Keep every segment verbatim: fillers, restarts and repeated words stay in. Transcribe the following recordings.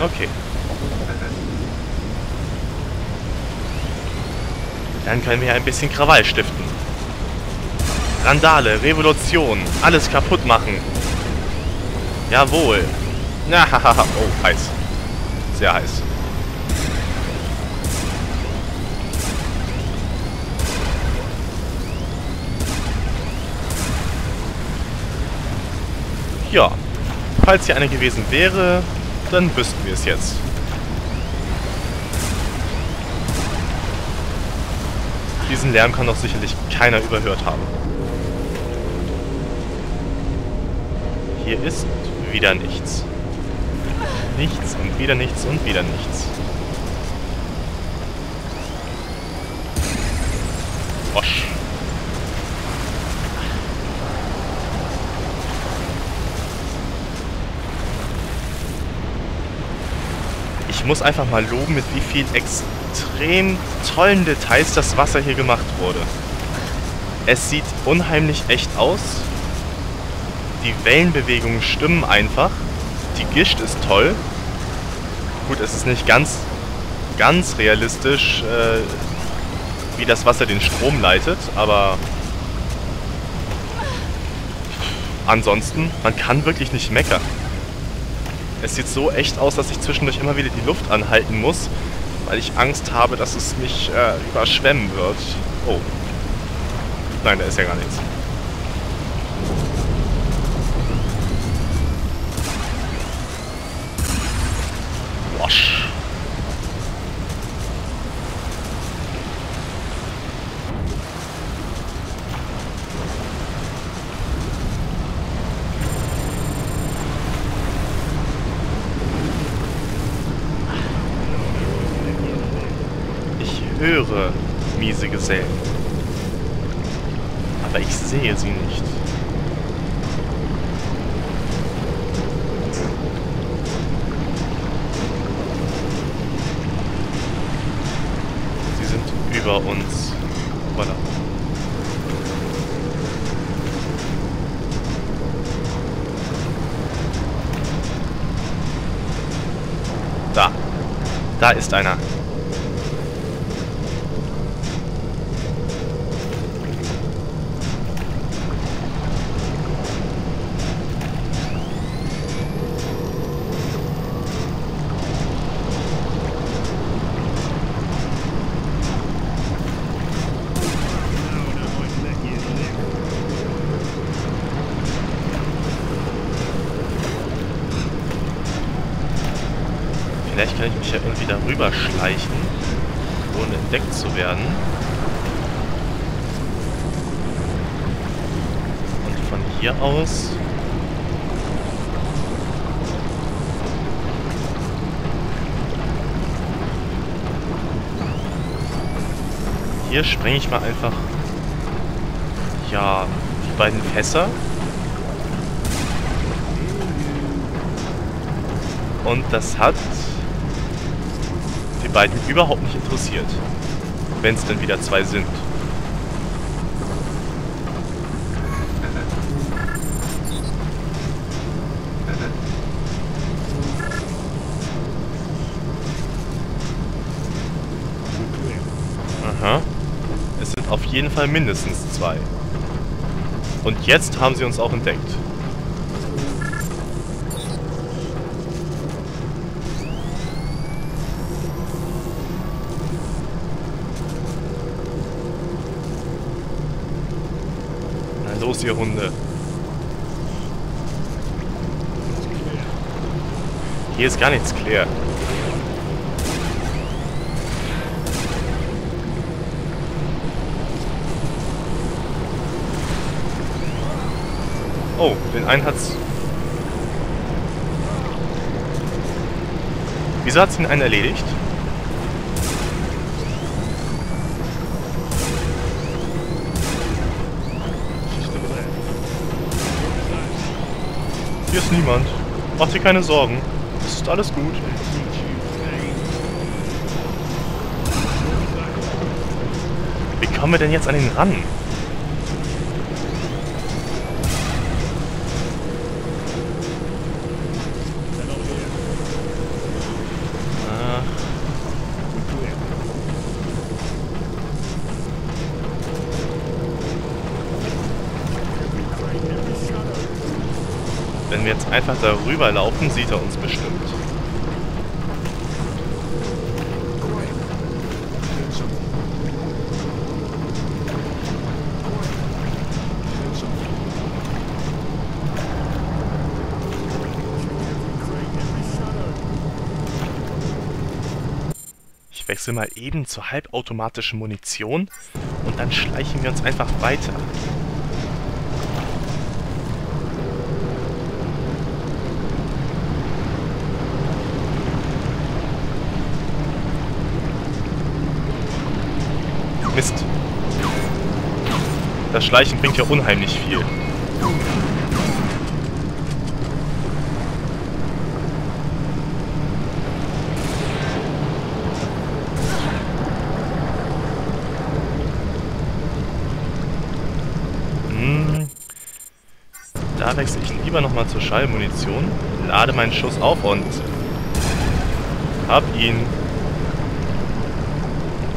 Okay. Dann können wir ein bisschen Krawall stiften. Randale, Revolution, alles kaputt machen. Jawohl. Na, hahaha. Oh, heiß. Sehr heiß. Ja, falls hier eine gewesen wäre, dann wüssten wir es jetzt. Diesen Lärm kann doch sicherlich keiner überhört haben. Hier ist wieder nichts. Nichts und wieder nichts und wieder nichts. Osch. Ich muss einfach mal loben, mit wie viel extrem tollen Details das Wasser hier gemacht wurde. Es sieht unheimlich echt aus. Die Wellenbewegungen stimmen einfach. Die Gischt ist toll. Gut, es ist nicht ganz, ganz realistisch, äh, wie das Wasser den Strom leitet, aber ansonsten, man kann wirklich nicht meckern. Es sieht so echt aus, dass ich zwischendurch immer wieder die Luft anhalten muss, weil ich Angst habe, dass es mich äh, überschwemmen wird. Oh. Nein, da ist ja gar nichts. Wasch. Höre miese Gesellen. Aber ich sehe sie nicht. Sie sind über uns. Voilà. Da. Da ist einer. Vielleicht kann ich mich ja irgendwie darüber schleichen, ohne entdeckt zu werden. Und von hier aus... Hier springe ich mal einfach... Ja, die beiden Fässer. Und das hat... die beiden überhaupt nicht interessiert. Wenn es denn wieder zwei sind. Aha. Es sind auf jeden Fall mindestens zwei. Und jetzt haben sie uns auch entdeckt. Los, ihr Hunde. Hier ist gar nichts klar. Oh, den einen hat's... Wieso hat's den einen erledigt? Hier ist niemand. Mach dir keine Sorgen. Es ist alles gut. Wie kommen wir denn jetzt an ihn ran? wir jetzt einfach darüber laufen, sieht er uns bestimmt. Ich wechsle mal eben zur halbautomatischen Munition und dann schleichen wir uns einfach weiter. Mist. Das Schleichen bringt ja unheimlich viel. Hm. Da wechsle ich lieber nochmal zur Schallmunition, lade meinen Schuss auf und hab ihn.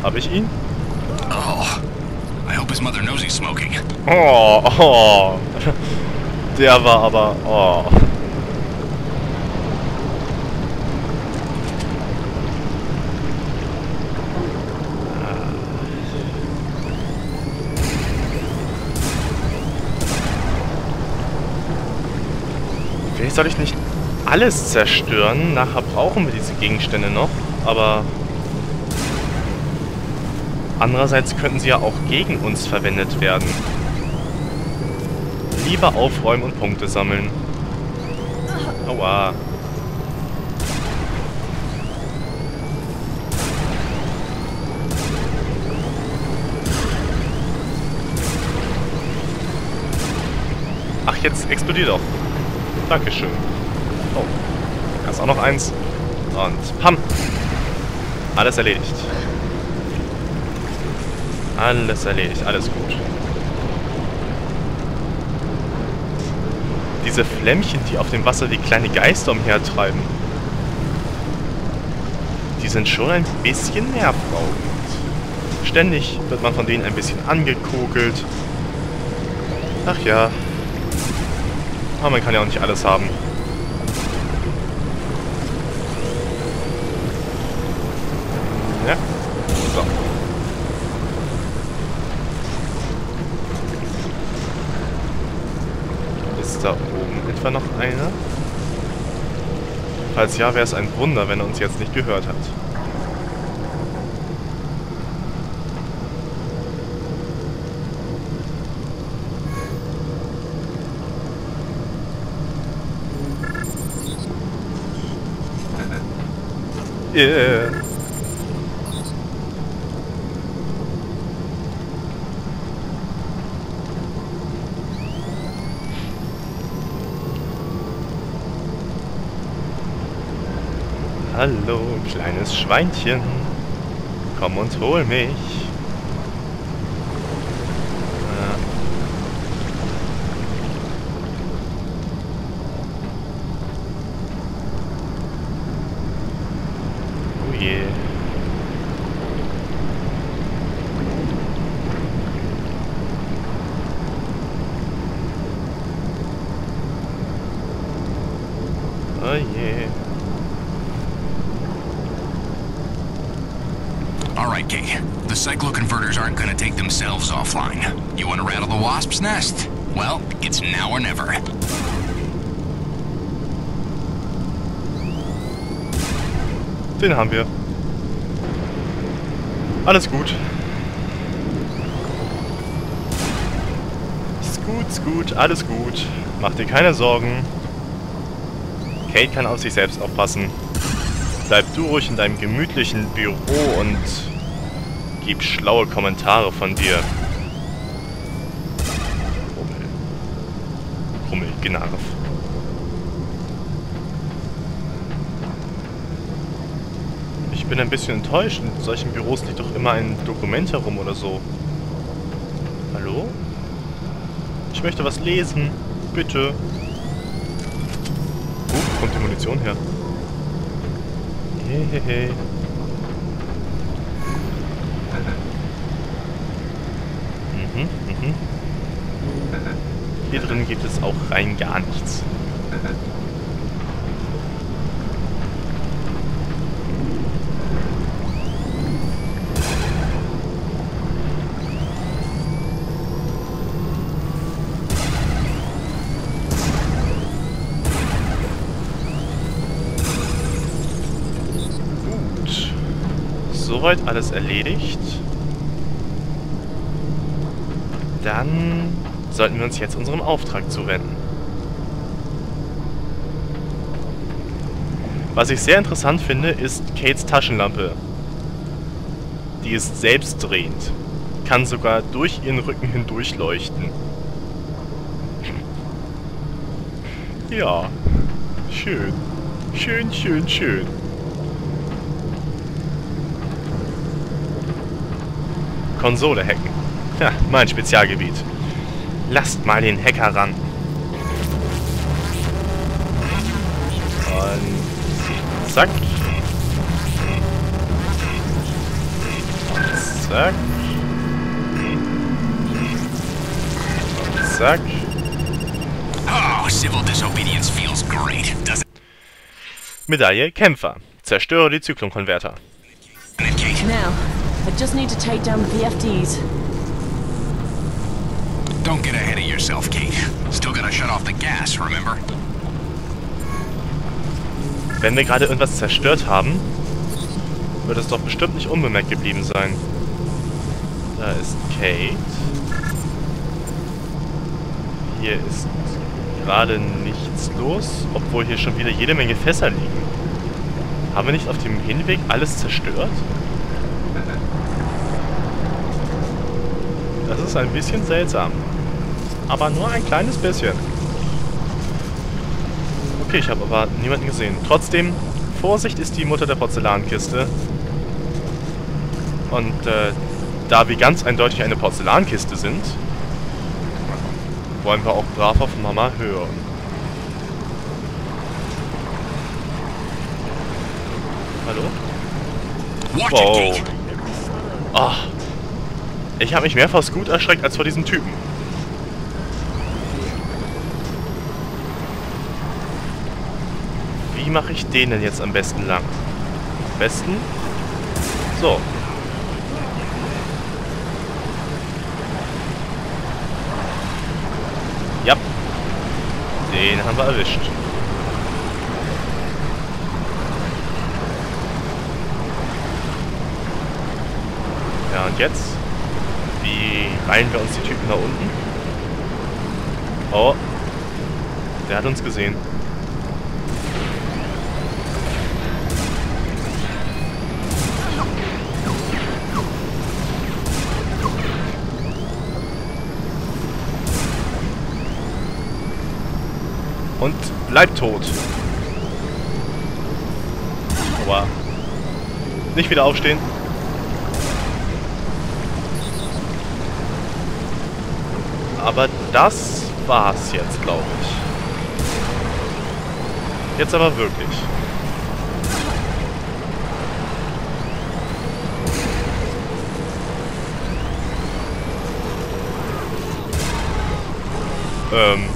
Hab ich ihn? Oh, I hope his mother knows he's smoking. Oh, oh. Der war aber... Oh. Vielleicht soll ich nicht alles zerstören. Nachher brauchen wir diese Gegenstände noch, aber... Andererseits könnten sie ja auch gegen uns verwendet werden. Lieber aufräumen und Punkte sammeln. Aua. Ach, jetzt explodiert auch. Dankeschön. Oh, da ist auch noch eins. Und pam. Alles erledigt. Alles erledigt, alles gut. Diese Flämmchen, die auf dem Wasser wie kleine Geister umhertreiben, die sind schon ein bisschen nervraubend. Ständig wird man von denen ein bisschen angekokelt. Ach ja. Aber man kann ja auch nicht alles haben. Ja. So. Da oben etwa noch eine? Falls ja, wäre es ein Wunder, wenn er uns jetzt nicht gehört hat. Yeah. Hallo, kleines Schweinchen. Komm und hol mich. Oh je. Yeah. Oh je. Yeah. Kate, the Zyklonkonverters aren't going to take themselves offline. You want to rattle the wasp's nest? Well, it's now or never. Den haben wir. Alles gut. Ist gut, ist gut, alles gut. Mach dir keine Sorgen. Kate kann auf sich selbst aufpassen. Bleib du ruhig in deinem gemütlichen Büro und... Gib schlaue Kommentare von dir. Rummel. Rummel, genervt. Ich bin ein bisschen enttäuscht. In solchen Büros liegt doch immer ein Dokument herum oder so. Hallo? Ich möchte was lesen. Bitte. Wo uh, kommt die Munition her? Hehehe. Hier drin gibt es auch rein gar nichts. Soweit alles erledigt. Dann sollten wir uns jetzt unserem Auftrag zuwenden. Was ich sehr interessant finde, ist Kates Taschenlampe. Die ist selbstdrehend. Kann sogar durch ihren Rücken hindurch leuchten. Ja, schön. Schön, schön, schön. Konsole hacken. Ja, mein Spezialgebiet. Lasst mal den Hacker ran. Und zack. Und zack. Und zack. Oh, Civil Disobedience feels great. Das Medaille Kämpfer. Zerstöre die Zyklonkonverter. I just need to take down the V F Ds. Don't get ahead of yourself, Kate. Still gotta shut off the gas, remember? Wenn wir gerade irgendwas zerstört haben, wird es doch bestimmt nicht unbemerkt geblieben sein. Da ist Kate. Hier ist gerade nichts los, obwohl hier schon wieder jede Menge Fässer liegen. Haben wir nicht auf dem Hinweg alles zerstört? Das ist ein bisschen seltsam. Aber nur ein kleines bisschen. Okay, ich habe aber niemanden gesehen. Trotzdem, Vorsicht ist die Mutter der Porzellankiste. Und äh, da wir ganz eindeutig eine Porzellankiste sind, wollen wir auch brav auf Mama hören. Hallo? Wow. Oh. Ich habe mich mehr vor Scoot erschreckt als vor diesem Typen. Wie mache ich den denn jetzt am besten lang? Am besten? So. Ja. Den haben wir erwischt. Ja, und jetzt? Wie reihen wir uns die Typen da unten? Oh. Der hat uns gesehen. Und bleibt tot. Aua. Nicht wieder aufstehen. Aber das war's jetzt, glaube ich. Jetzt aber wirklich. Ähm.